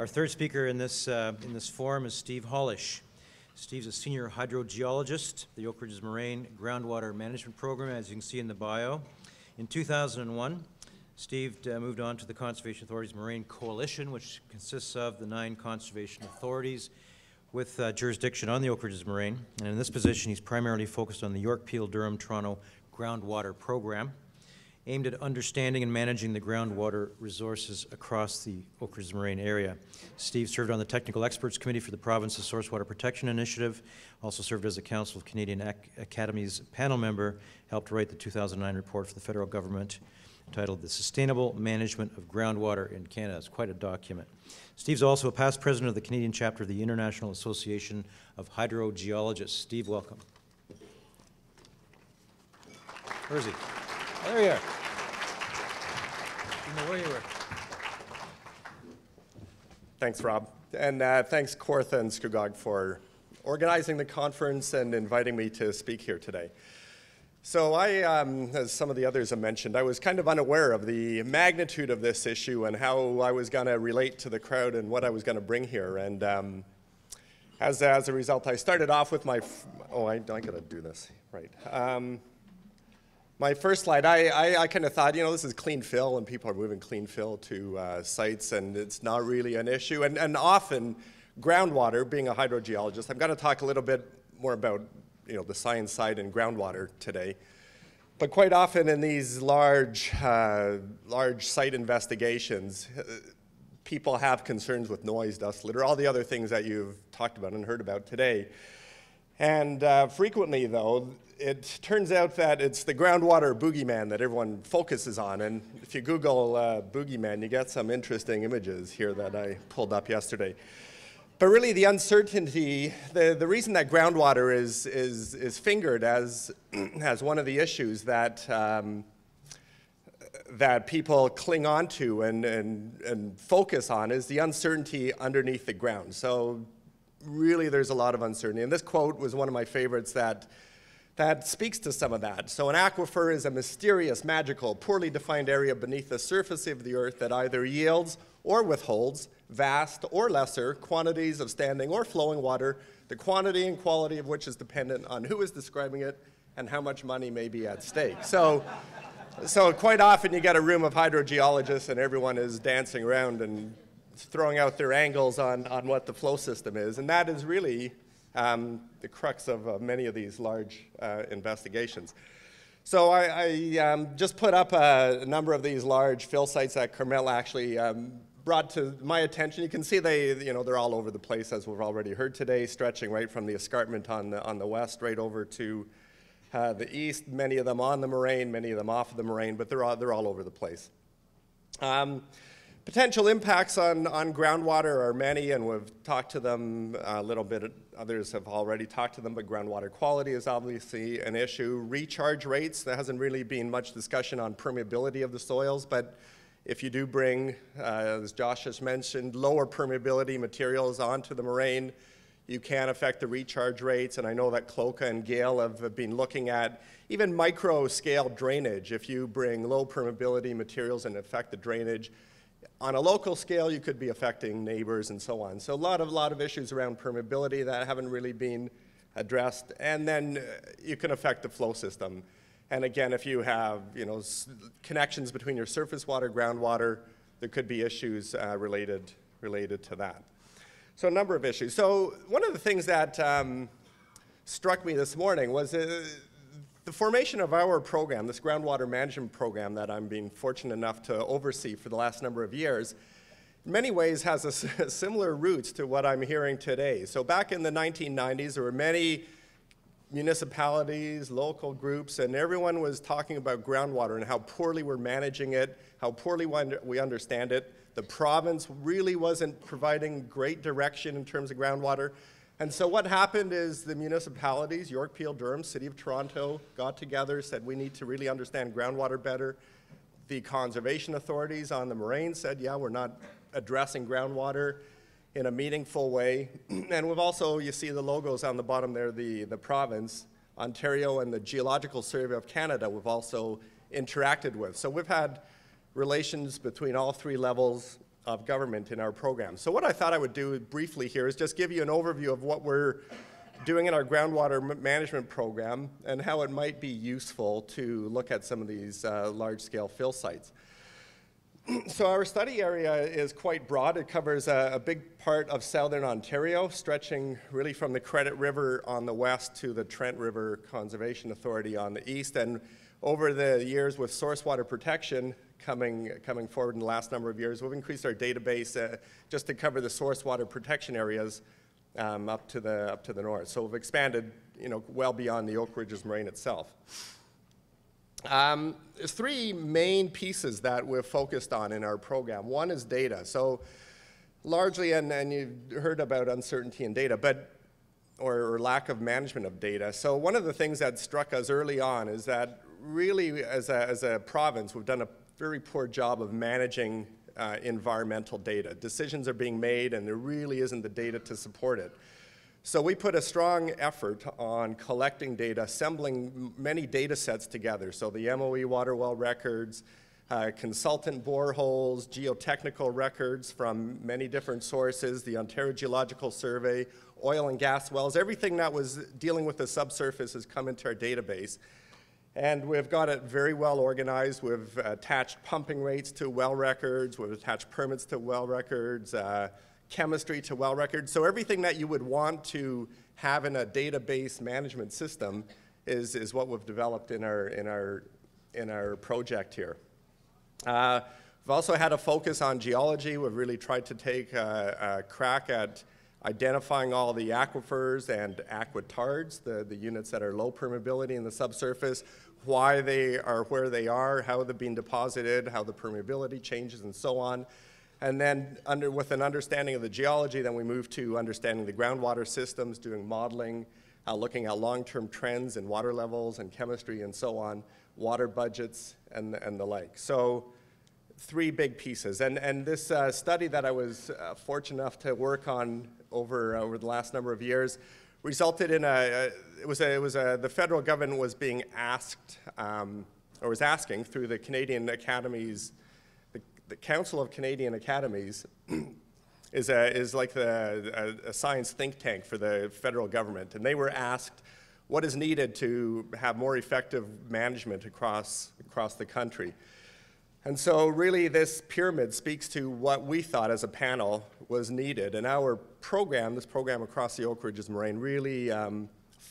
Our third speaker in this forum is Steve Holysh. Steve's a senior hydrogeologist, the Oak Ridges Moraine Groundwater Management Program, as you can see in the bio. In 2001, Steve moved on to the Conservation Authorities Moraine Coalition, which consists of the 9 conservation authorities with jurisdiction on the Oak Ridges Moraine. And in this position, he's primarily focused on the York, Peel, Durham, Toronto Groundwater Program, aimed at understanding and managing the groundwater resources across the Oak Ridges Moraine area. Steve served on the Technical Experts Committee for the province's Source Water Protection Initiative, also served as a Council of Canadian Academies panel member, helped write the 2009 report for the federal government titled The Sustainable Management of Groundwater in Canada. It's quite a document. Steve's also a past president of the Canadian chapter of the International Association of Hydrogeologists. Steve, welcome. Where is he? Oh, there you are. I don't know where you were. Thanks, Rob. And thanks, Kawartha and Scugog, for organizing the conference and inviting me to speak here today. So I, as some of the others have mentioned, I was kind of unaware of the magnitude of this issue and how I was going to relate to the crowd and what I was going to bring here. And as a result, I started off with my, oh, I got to do this, right. My first slide, I kind of thought, you know, this is clean fill and people are moving clean fill to sites and it's not really an issue. And often, groundwater, being a hydrogeologist, I'm going to talk a little bit more about, you know, the science side and groundwater today. But quite often in these large site investigations, people have concerns with noise, dust, litter, all the other things that you've talked about and heard about today. And frequently, though, it turns out that it's the groundwater boogeyman that everyone focuses on. And if you Google boogeyman, you get some interesting images here that I pulled up yesterday. But really the uncertainty, the reason that groundwater is fingered as one of the issues that, that people cling on to and focus on is the uncertainty underneath the ground. So really there's a lot of uncertainty. And this quote was one of my favorites that speaks to some of that. So an aquifer is a mysterious, magical, poorly defined area beneath the surface of the earth that either yields or withholds vast or lesser quantities of standing or flowing water, the quantity and quality of which is dependent on who is describing it and how much money may be at stake. So quite often you get a room of hydrogeologists and everyone is dancing around and throwing out their angles on what the flow system is. And that is really the crux of many of these large investigations. So I just put up a number of these large fill sites that Carmel actually brought to my attention. You can see they're all over the place, as we've already heard today, stretching right from the escarpment on the west right over to the east. Many of them on the moraine, many of them off of the moraine, but they're all over the place. Potential impacts on groundwater are many, and we've talked to them a little bit. Others have already talked to them, but groundwater quality is obviously an issue. Recharge rates, there hasn't really been much discussion on permeability of the soils, but if you do bring, as Josh has mentioned, lower permeability materials onto the moraine, you can affect the recharge rates. And I know that Cloca and Gale have been looking at even micro-scale drainage. If you bring low permeability materials and affect the drainage, on a local scale, you could be affecting neighbors and so on. So a lot of issues around permeability that haven't really been addressed. And then you can affect the flow system. And again, if you have, you know, connections between your surface water, groundwater, there could be issues related to that. So a number of issues. So one of the things that struck me this morning was the formation of our program, this groundwater management program that I'm being fortunate enough to oversee for the last number of years, in many ways has a similar roots to what I'm hearing today. So back in the 1990s, there were many municipalities, local groups, and everyone was talking about groundwater and how poorly we're managing it, how poorly we understand it. The province really wasn't providing great direction in terms of groundwater. And so what happened is the municipalities, York, Peel, Durham, City of Toronto, got together, said we need to really understand groundwater better. The conservation authorities on the moraine said, yeah, we're not addressing groundwater in a meaningful way. And we've also, you see the logos on the bottom there, the province, Ontario, and the Geological Survey of Canada we've also interacted with. So we've had relations between all three levels of government in our program. So what I thought I would do briefly here is just give you an overview of what we're doing in our groundwater management program and how it might be useful to look at some of these large-scale fill sites. So our study area is quite broad. It covers a big part of southern Ontario, stretching really from the Credit River on the west to the Trent River Conservation Authority on the east. And over the years with source water protection coming forward in the last number of years, we've increased our database just to cover the source water protection areas up to the north. So we've expanded, well beyond the Oak Ridges Moraine itself. There's three main pieces that we're focused on in our program. One is data. So largely, and you've heard about uncertainty in data, but or lack of management of data. So one of the things that struck us early on is that really as a province, we've done a very poor job of managing environmental data. Decisions are being made and there really isn't the data to support it. So we put a strong effort on collecting data, assembling many data sets together. So the MOE water well records, consultant boreholes, geotechnical records from many different sources, the Ontario Geological Survey, oil and gas wells, everything that was dealing with the subsurface has come into our database. And we've got it very well organized. We've attached pumping rates to well records. We've attached permits to well records. Chemistry to well records. So everything that you would want to have in a database management system is what we've developed in our project here. We've also had a focus on geology. We've really tried to take a crack at identifying all the aquifers and aquitars, the units that are low permeability in the subsurface, why they are where they are, how they're being deposited, how the permeability changes, and so on. And then with an understanding of the geology, then we move to understanding the groundwater systems, doing modeling, looking at long-term trends in water levels and chemistry and so on, water budgets and the like. So three big pieces. And this study that I was fortunate enough to work on over the last number of years resulted in the federal government was being asked, or was asking through the Canadian Academies. The Council of Canadian Academies is like a science think tank for the federal government, and they were asked what is needed to have more effective management across the country. And so really this pyramid speaks to what we thought as a panel was needed, and our program, this program across the Oak Ridges Moraine, really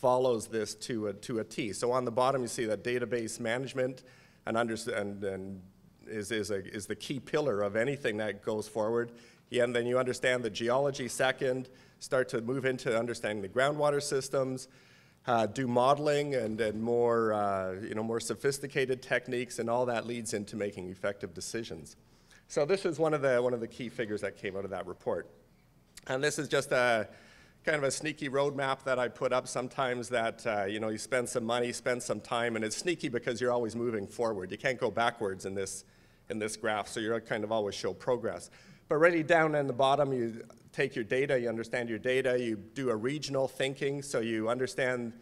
follows this to a T. So on the bottom you see that database management is the key pillar of anything that goes forward. Yeah, and then you understand the geology second, start to move into understanding the groundwater systems, do modeling and more, more sophisticated techniques, and all that leads into making effective decisions. So this is one of the key figures that came out of that report. And this is just a kind of a sneaky roadmap that I put up sometimes that, you spend some money, spend some time, and it's sneaky because you're always moving forward. You can't go backwards in this graph, so you're kind of always show progress. But really down in the bottom, you take your data, you understand your data, you do a regional thinking, so you understand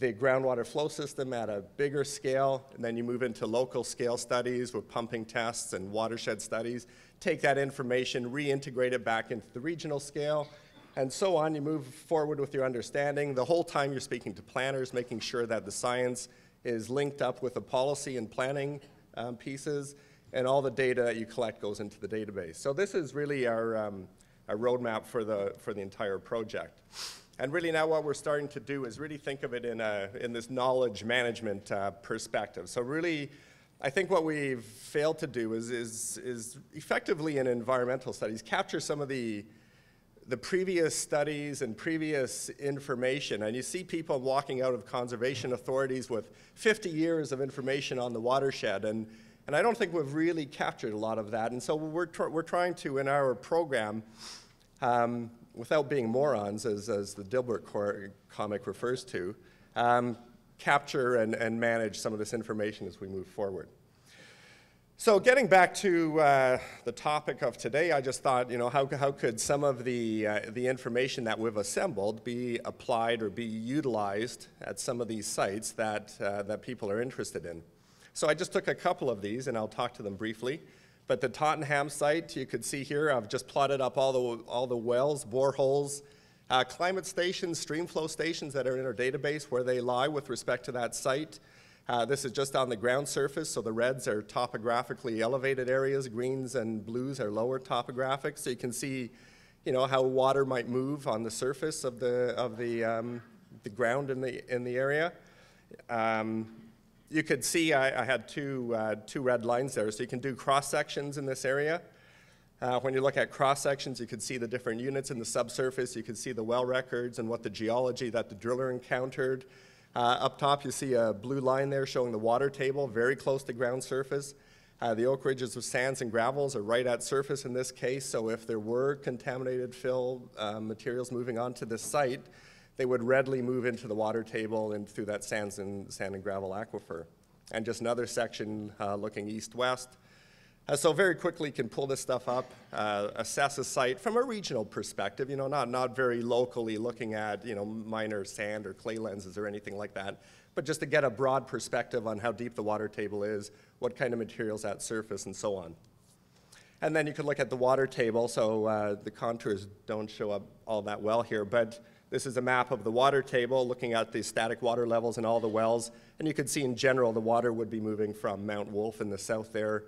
the groundwater flow system at a bigger scale, and then you move into local scale studies with pumping tests and watershed studies, take that information, reintegrate it back into the regional scale, and so on. You move forward with your understanding. The whole time you're speaking to planners, making sure that the science is linked up with the policy and planning pieces, and all the data that you collect goes into the database. So this is really our roadmap for the entire project. And really now what we're starting to do is really think of it in this knowledge management perspective. So really, I think what we've failed to do is effectively in environmental studies capture some of the previous studies and previous information. And you see people walking out of conservation authorities with 50 years of information on the watershed. And I don't think we've really captured a lot of that. And so we're trying to, in our program, without being morons, as the Dilbert comic refers to, capture and manage some of this information as we move forward. So getting back to the topic of today, I just thought, how could some of the information that we've assembled be applied or be utilized at some of these sites that people are interested in? So I just took a couple of these, and I'll talk to them briefly. But the Tottenham site, you could see here, I've just plotted up all the wells, boreholes, climate stations, stream flow stations that are in our database, where they lie with respect to that site. This is just on the ground surface, so the reds are topographically elevated areas, greens and blues are lower topographic, so you can see, you know, how water might move on the surface of the ground in the area. You could see I had two red lines there, so you can do cross-sections in this area. When you look at cross-sections, you could see the different units in the subsurface, you could see the well records and what the geology that the driller encountered. Up top, you see a blue line there showing the water table, very close to ground surface. The oak ridges of sands and gravels are right at surface in this case, so if there were contaminated fill materials moving onto this site, they would readily move into the water table and through that sand and gravel aquifer. And just another section looking east-west. So very quickly can pull this stuff up, assess a site from a regional perspective, you know, not very locally looking at, you know, minor sand or clay lenses or anything like that, but just to get a broad perspective on how deep the water table is, what kind of materials at surface, and so on. And then you could look at the water table, so the contours don't show up all that well here, but this is a map of the water table looking at the static water levels in all the wells. And you could see in general the water would be moving from Mount Wolf in the south there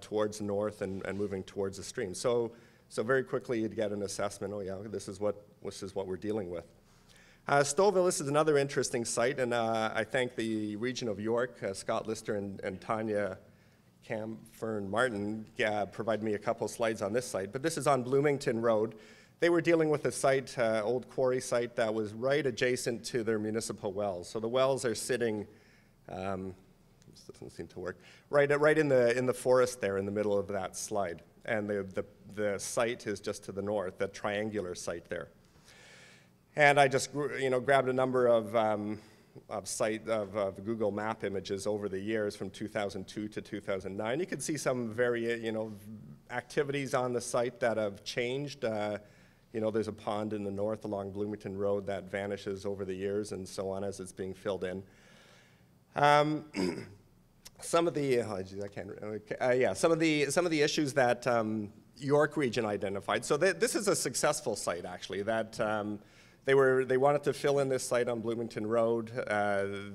towards the north and moving towards the stream. So very quickly you'd get an assessment, oh yeah, this is what we're dealing with. Stouffville, this is another interesting site, and I thank the region of York, Scott Lister and Tanya Camfern-Martin provided me a couple slides on this site, but this is on Bloomington Road. They were dealing with a site, old quarry site, that was right adjacent to their municipal wells. So the wells are sitting, this doesn't seem to work, right in the forest there in the middle of that slide. And the site is just to the north, the triangular site there. And I just, you know, grabbed a number of Google Map images over the years from 2002 to 2009. You can see some very, you know, activities on the site that have changed. You know, there's a pond in the north along Bloomington Road that vanishes over the years and so on as it's being filled in. Some of the some of the issues that York Region identified. So this is a successful site actually. That they wanted to fill in this site on Bloomington Road.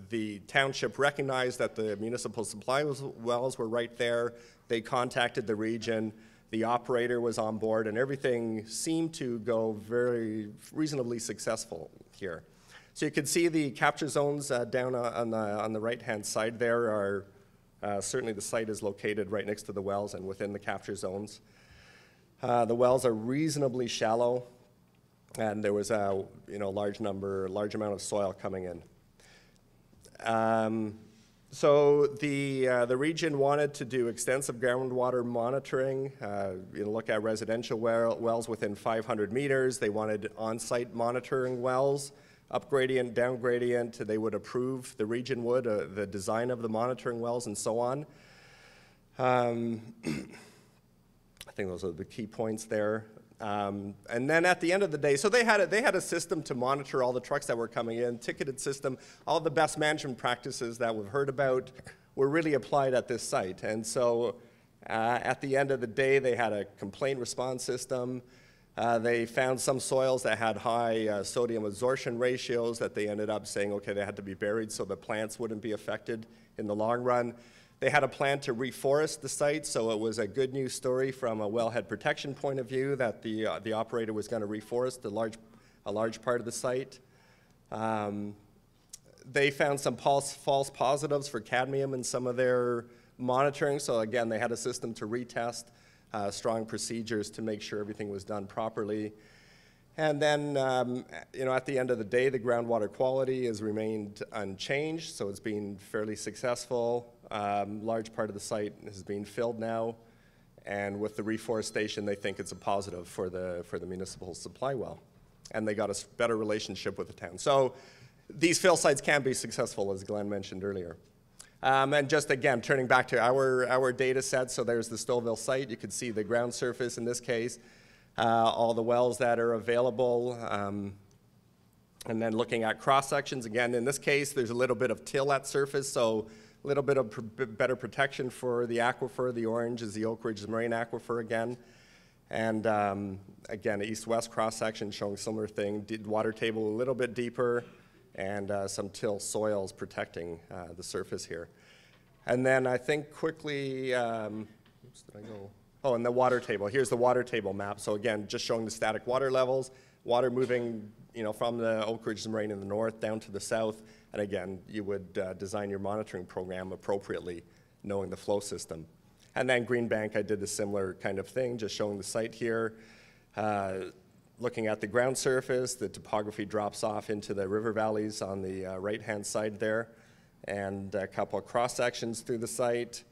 The township recognized that the municipal supply wells were right there. They contacted the region. The operator was on board, and everything seemed to go very reasonably successful here. So you can see the capture zones down on the right-hand side there are, certainly the site is located right next to the wells and within the capture zones. The wells are reasonably shallow, and there was a, you know, large amount of soil coming in. So the region wanted to do extensive groundwater monitoring, you know, look at residential wells within 500 meters. They wanted on-site monitoring wells, up gradient, down gradient. They would approve, the region would, the design of the monitoring wells and so on. I think those are the key points there. And then at the end of the day, so they had a system to monitor all the trucks that were coming in, ticketed system, all the best management practices that we've heard about were really applied at this site. And so at the end of the day, they had a complaint response system. They found some soils that had high sodium absorption ratios that they ended up saying, okay, they had to be buried so the plants wouldn't be affected in the long run. They had a plan to reforest the site, so it was a good news story from a wellhead protection point of view that the operator was going to reforest a large part of the site. They found some false positives for cadmium in some of their monitoring, so again, they had a system to retest, strong procedures to make sure everything was done properly. And then, you know, at the end of the day, the groundwater quality has remained unchanged, so it's been fairly successful. Large part of the site is being filled now, and with the reforestation, they think it's a positive for the municipal supply well, and they got a better relationship with the town. So these fill sites can be successful, as Glenn mentioned earlier. And just again, turning back to our data set, so there's the Stouffville site. You can see the ground surface in this case. All the wells that are available, and then looking at cross sections. Again, in this case, there's a little bit of till at surface, so a little bit of better protection for the aquifer. The orange is the Oak Ridges Moraine aquifer again. And again, east-west cross-section showing similar thing. Water table a little bit deeper, and some till soils protecting the surface here. And then I think quickly, oops, did I go? Oh, and the water table. Here's the water table map. So again, just showing the static water levels, water moving, you know, from the Oak Ridges Moraine in the north down to the south. And again, you would design your monitoring program appropriately, knowing the flow system. And then Green Bank, I did a similar kind of thing, just showing the site here. Looking at the ground surface, the topography drops off into the river valleys on the right-hand side there, and a couple of cross-sections through the site.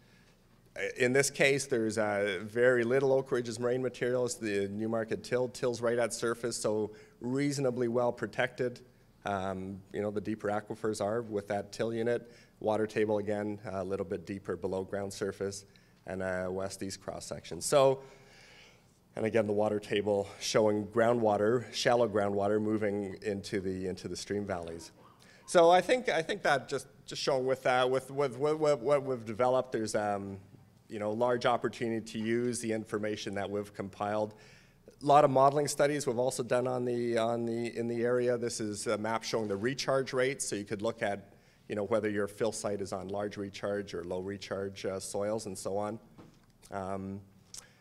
In this case, there's very little Oak Ridges Moraine materials. The Newmarket till, till's right at surface, so reasonably well protected. You know, the deeper aquifers are with that till unit. Water table, again, a little bit deeper below ground surface, and a west-east cross-section. So, and again, the water table showing groundwater, shallow groundwater moving into the stream valleys. So I think that just showing with that with what we've developed, there's you know, large opportunity to use the information that we've compiled. A lot of modeling studies we've also done in the area. This is a map showing the recharge rates, so you could look at, you know, whether your fill site is on large recharge or low recharge soils and so on.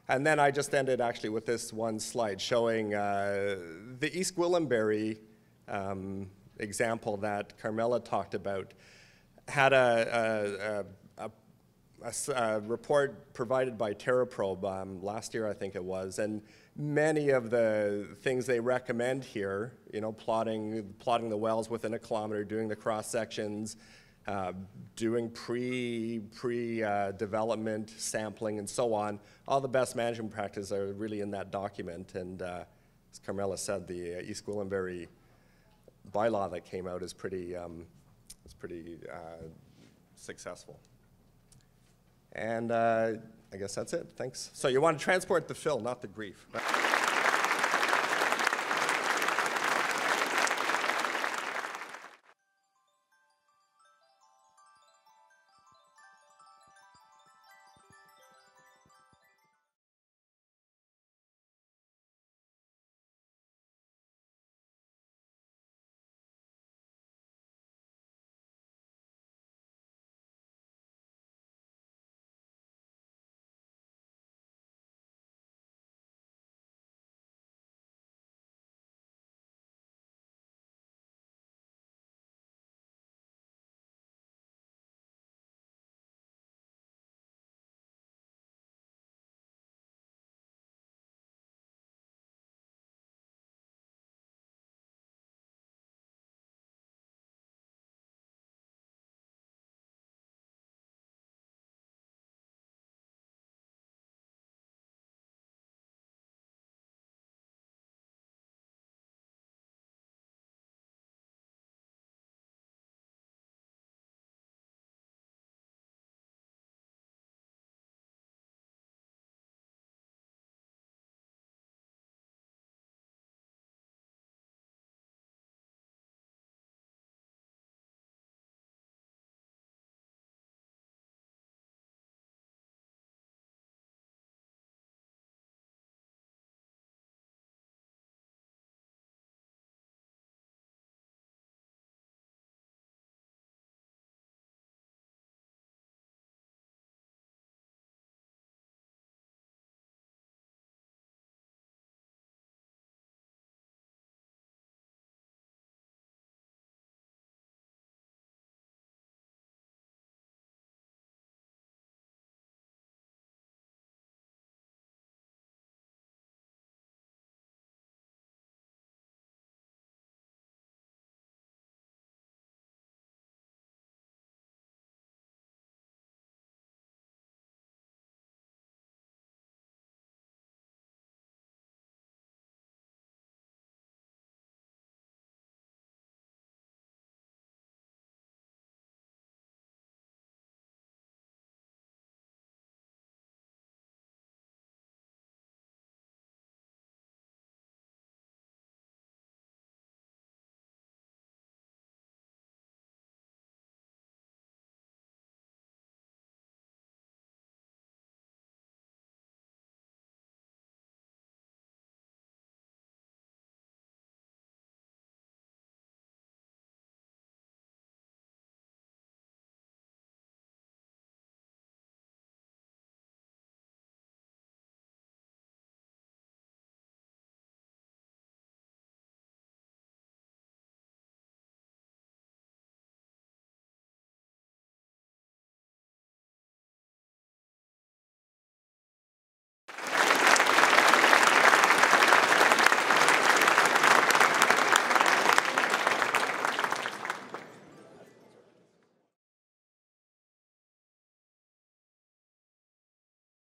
And then I just ended actually with this one slide showing the East Gwillimbury example that Carmela talked about. Had a report provided by TerraProbe last year, I think it was, and many of the things they recommend here, you know, plotting the wells within a kilometer, doing the cross sections, doing pre-development sampling and so on. All the best management practices are really in that document, and as Carmela said, the East Gwillimbury bylaw that came out is pretty successful. And I guess that's it. Thanks. So you want to transport the fill, not the grief.